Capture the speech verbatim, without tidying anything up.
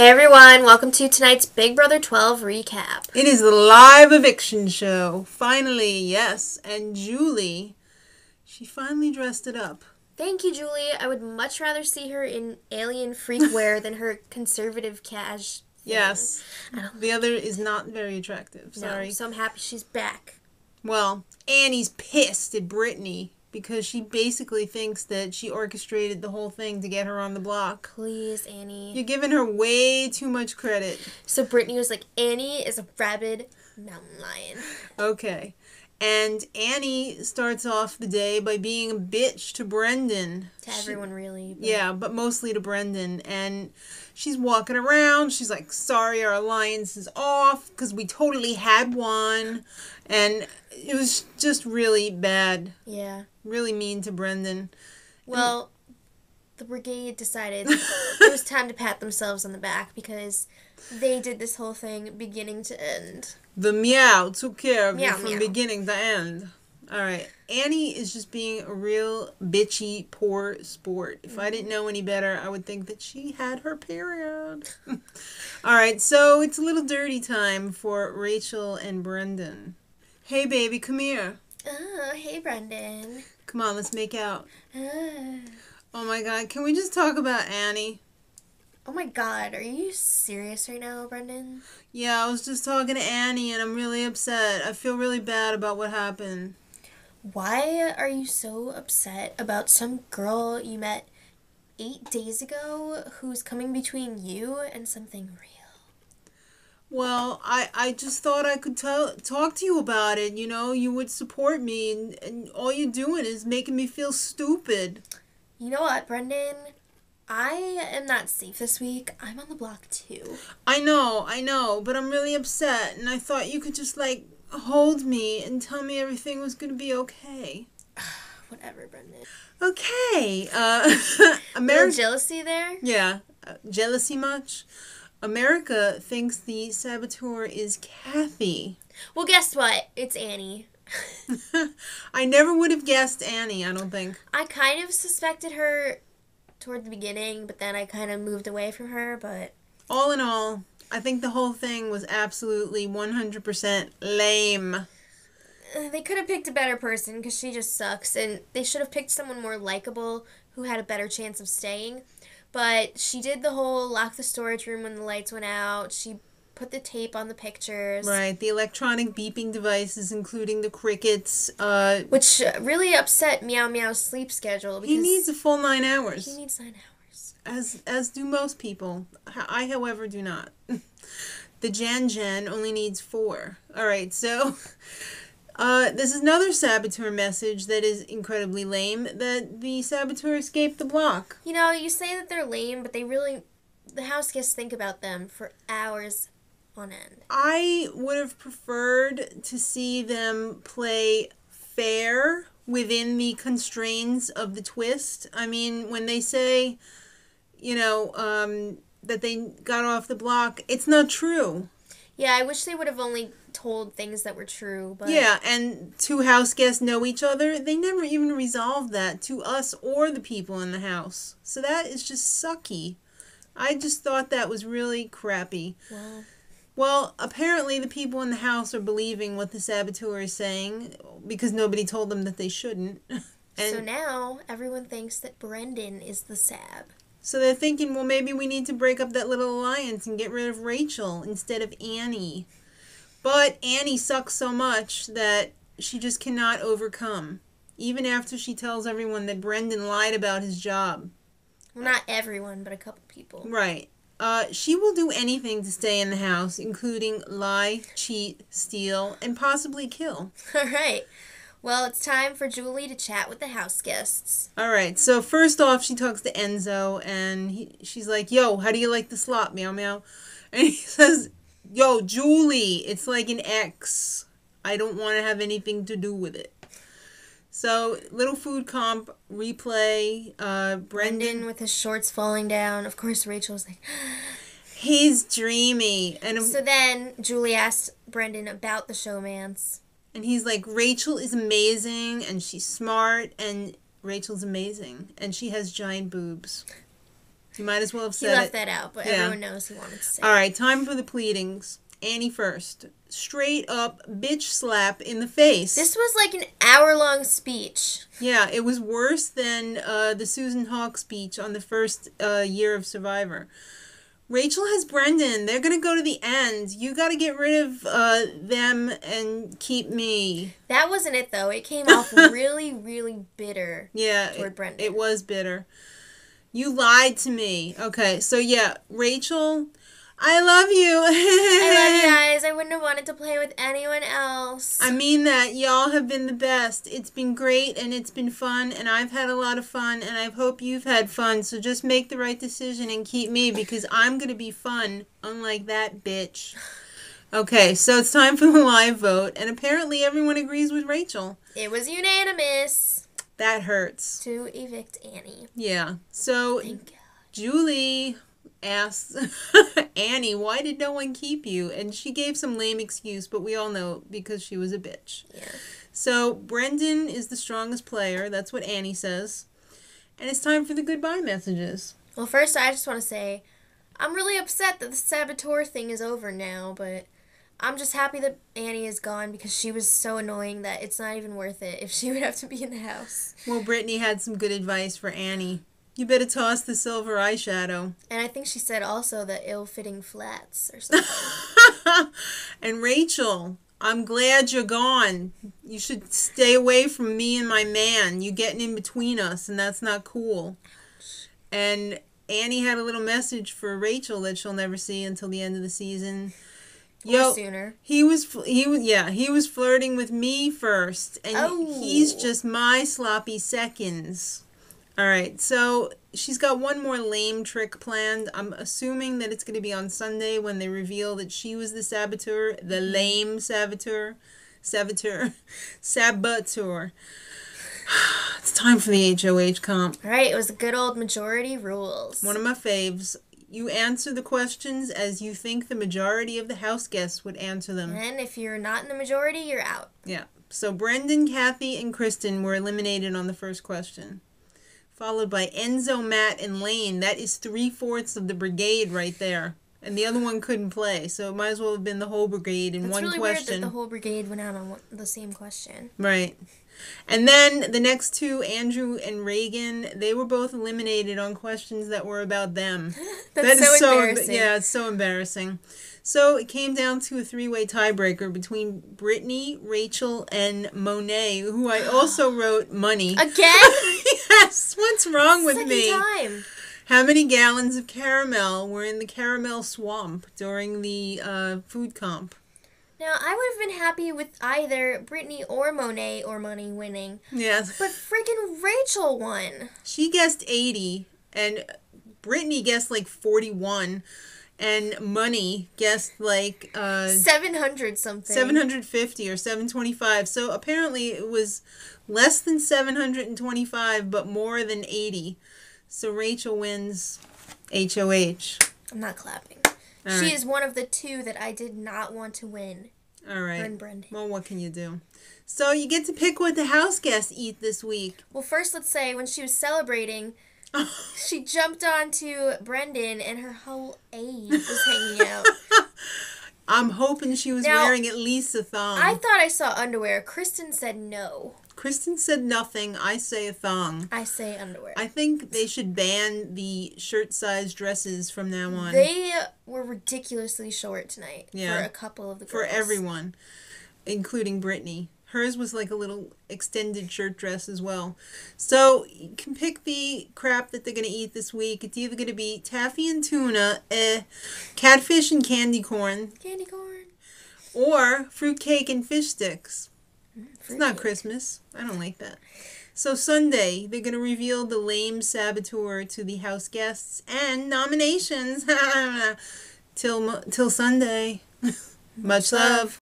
Hey everyone, welcome to tonight's Big Brother twelve recap. It is the live eviction show. Finally, yes. And Julie, she finally dressed it up. Thank you, Julie. I would much rather see her in alien freakwear than her conservative cash. Yes. The other is not very attractive. Sorry. No, so I'm happy she's back. Well, Annie's pissed at Brittany because she basically thinks that she orchestrated the whole thing to get her on the block. Please, Annie. You're giving her way too much credit. So Brittany was like, Annie is a rabid mountain lion. Okay. And Annie starts off the day by being a bitch to Brendon. To she, everyone, really. But... yeah, but mostly to Brendon. And she's walking around. She's like, sorry, our alliance is off because we totally had one. And it was just really bad. Yeah. Really mean to Brendon. Well, and the Brigade decided it was time to pat themselves on the back because they did this whole thing beginning to end. The meow took care of meow, you from meow. beginning to end. All right. Annie is just being a real bitchy, poor sport. If mm-hmm. I didn't know any better, I would think that she had her period. All right. So it's a little dirty time for Rachel and Brendon. Hey, baby, come here. Oh, hey, Brendon. Come on, let's make out. Oh. Oh, my God. Can we just talk about Annie? Oh, my God. Are you serious right now, Brendon? Yeah, I was just talking to Annie, and I'm really upset. I feel really bad about what happened. Why are you so upset about some girl you met eight days ago who's coming between you and something real? Well, I, I just thought I could tell, talk to you about it. You know, you would support me, and, and all you're doing is making me feel stupid. You know what, Brendon? I am not safe this week. I'm on the block, too. I know, I know, but I'm really upset, and I thought you could just, like, hold me and tell me everything was going to be okay. Whatever, Brendon. Okay. Uh, America... jealousy there? Yeah. Uh, jealousy much? America thinks the saboteur is Kathy. Well, guess what? It's Annie. I never would have guessed Annie, I don't think. I kind of suspected her toward the beginning, but then I kind of moved away from her, but... all in all, I think the whole thing was absolutely one hundred percent lame. They could have picked a better person, because she just sucks, and they should have picked someone more likable who had a better chance of staying. But she did the whole lock the storage room when the lights went out. She put the tape on the pictures. Right, the electronic beeping devices, including the crickets. Uh, Which really upset Meow Meow's sleep schedule. Because he needs a full nine hours. He needs nine hours. As as do most people. I, however, do not. The Jan Jan only needs four. All right, so... Uh, this is another saboteur message that is incredibly lame, that the saboteur escaped the block. You know, you say that they're lame, but they really, the house guests think about them for hours on end. I would have preferred to see them play fair within the constraints of the twist. I mean, when they say, you know, um, that they got off the block, it's not true. Yeah, I wish they would have only told things that were true. But yeah, and two house guests know each other. They never even resolved that to us or the people in the house. So that is just sucky. I just thought that was really crappy. Wow. Well, apparently the people in the house are believing what the saboteur is saying because nobody told them that they shouldn't. And so now everyone thinks that Brendon is the sab. So they're thinking, well, maybe we need to break up that little alliance and get rid of Rachel instead of Annie. But Annie sucks so much that she just cannot overcome, even after she tells everyone that Brendon lied about his job. Well, not everyone, but a couple people. Right. Uh, she will do anything to stay in the house, including lie, cheat, steal, and possibly kill. All right. Well, it's time for Julie to chat with the house guests. All right, so first off, she talks to Enzo, and he, she's like, yo, how do you like the slop, meow meow? And he says, yo, Julie, it's like an ex. I don't want to have anything to do with it. So, little food comp, replay, uh, Brendon, Brendon with his shorts falling down. Of course, Rachel's like... he's dreamy. And so then Julie asked Brendon about the showmance. And he's like, Rachel is amazing, and she's smart, and Rachel's amazing, and she has giant boobs. You might as well have said it. He left that out, but yeah. Everyone knows he wanted to say it. All right, time for the pleadings. Annie first. Straight up bitch slap in the face. This was like an hour-long speech. Yeah, it was worse than uh, the Susan Hawke speech on the first uh, year of Survivor. Rachel has Brendon. They're going to go to the end. You got to get rid of uh, them and keep me. That wasn't it, though. It came off really, really bitter yeah, toward it, Brendon. It was bitter. You lied to me. Okay, so yeah, Rachel, I love you. I love you guys. I wouldn't have wanted to play with anyone else. I mean that. Y'all have been the best. It's been great, and it's been fun, and I've had a lot of fun, and I hope you've had fun, so just make the right decision and keep me, because I'm going to be fun, unlike that bitch. Okay, so it's time for the live vote, and apparently everyone agrees with Rachel. It was unanimous. That hurts. To evict Annie. Yeah. So Julie asks Annie, why did no one keep you? And she gave some lame excuse, but we all know because she was a bitch. Yeah. So Brendon is the strongest player. That's what Annie says. And it's time for the goodbye messages. Well, first, I just want to say I'm really upset that the saboteur thing is over now, but I'm just happy that Annie is gone because she was so annoying that it's not even worth it if she would have to be in the house. Well, Brittany had some good advice for Annie. You better toss the silver eyeshadow. And I think she said also the ill-fitting flats or something. And Rachel, I'm glad you're gone. You should stay away from me and my man. You're getting in between us, and that's not cool. And Annie had a little message for Rachel that she'll never see until the end of the season. Yo, or sooner. He was, he was, yeah, he was flirting with me first, and oh. he's just my sloppy seconds. All right, so she's got one more lame trick planned. I'm assuming that it's going to be on Sunday when they reveal that she was the saboteur, the lame saboteur, saboteur, saboteur. It's time for the H O H comp. All right, it was the good old majority rules. One of my faves. You answer the questions as you think the majority of the house guests would answer them. And if you're not in the majority, you're out. Yeah. So Brendon, Kathy, and Kristen were eliminated on the first question, followed by Enzo, Matt, and Lane. That is three-fourths of the brigade right there. And the other one couldn't play, so it might as well have been the whole brigade in That's one really question. It's really weird that the whole brigade went out on the same question. Right. And then the next two, Andrew and Ragan, they were both eliminated on questions that were about them. That's that so, is so embarrassing. Yeah, it's so embarrassing. So it came down to a three-way tiebreaker between Brittany, Rachel, and Monet, who I also wrote money. Again? Yes, what's wrong Second with me? Time. How many gallons of caramel were in the caramel swamp during the uh, food comp? Now, I would have been happy with either Brittany or Monet or money winning. Yes. But freaking Rachel won. She guessed eighty, and Brittany guessed like forty-one, and money guessed like Uh, seven hundred something. seven hundred fifty or seven twenty-five. So apparently it was less than seven hundred twenty-five, but more than eighty. So Rachel wins H O H. I'm not clapping. All she right. is one of the two that I did not want to win. All right. And Brendon. Well, what can you do? So you get to pick what the house guests eat this week. Well, first let's say when she was celebrating, she jumped onto Brendon and her whole aid was hanging out. I'm hoping she was now, wearing at least a thong. I thought I saw underwear. Kristen said no. Kristen said nothing. I say a thong. I say underwear. I think they should ban the shirt-sized dresses from now on. They were ridiculously short tonight yeah. for a couple of the girls. For everyone, including Brittany. Hers was like a little extended shirt dress as well. So you can pick the crap that they're going to eat this week. It's either going to be taffy and tuna, eh, catfish and candy corn. Candy corn. Or fruitcake and fish sticks. It's not Christmas. I don't like that. So Sunday, they're going to reveal the lame saboteur to the house guests and nominations. till, till Sunday. Much love.